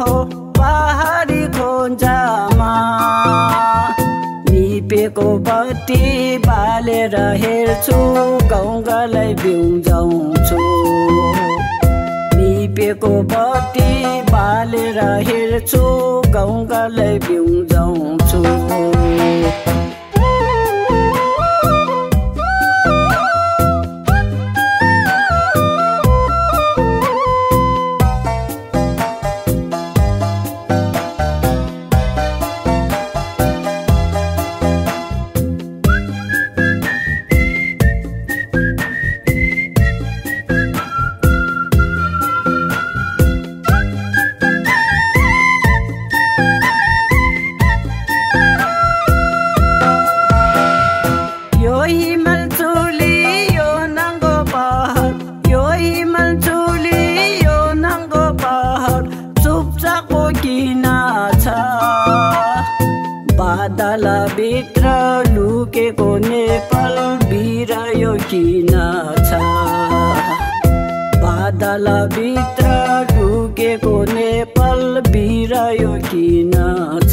हो पहाडी खोन्जामा निपेको बत्ती बालेर हेर्छु गङ्गालाई बिउजाउँछु निपेको बत्ती बालेर हेर्छु गङ्गालाई बिउजाउँछु बादला भित्र लुकेको नेपाल बिरायो किन छ बादला भित्र लुकेको नेपाल बिरायो किन छ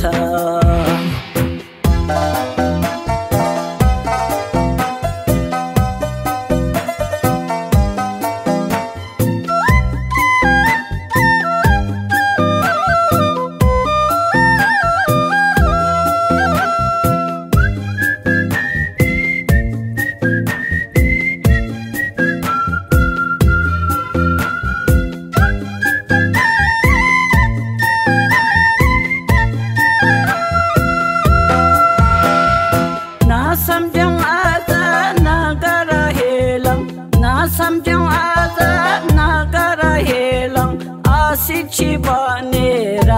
शिक्षी बनेर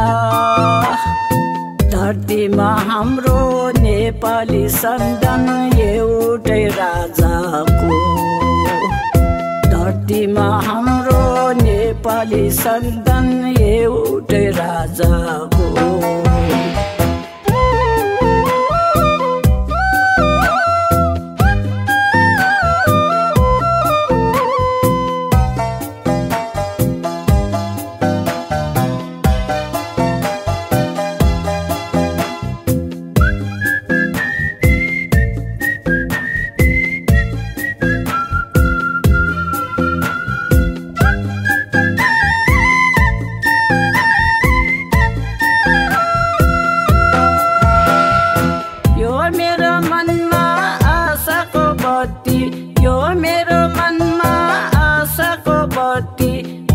धरतीमा हाम्रो नेपाली सन्तान एउटै राजाको धरतीमा हाम्रो नेपाली सन्तान एउटै राजाको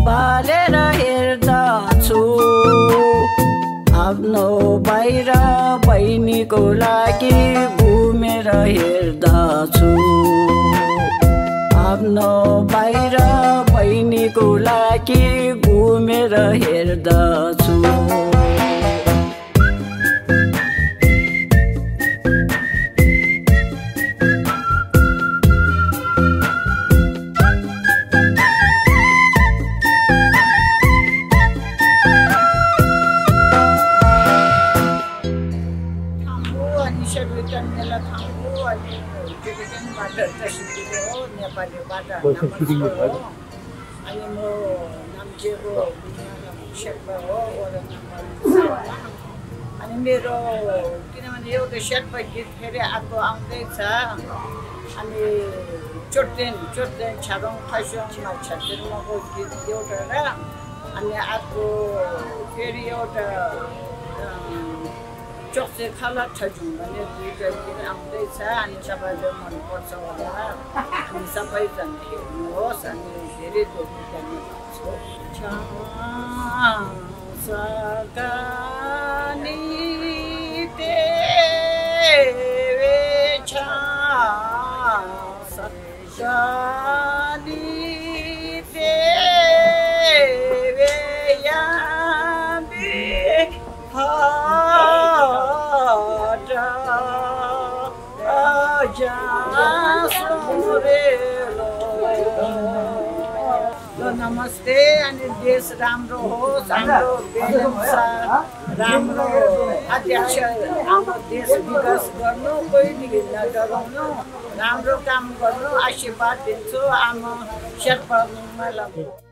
बालेर हेर्दछु आफ्नो बाहिर बहिनीको लागि घुमेर हेर्दछु आफ्नो बाहिर बहिनीको लागि घुमेर हेर्दछु चौथे खाला छजू भने दुई दिन आउँदै छ अनि सबैले मन पर्छ होला अनि सबै जन हेर्नुहोस् अनि धेरै दुखी पनि छु सगानी ते वेछा सगानी ते वेया नमस्ते अनि देश राम्रो होस् हाम्रो राम्रो अध्यक्ष हाम्रो देश विकास गर्नु कोही निगेला डराउनु राम्रो काम गर्नु आशीर्वाद दिन्छु आमा शेर्पा मलाई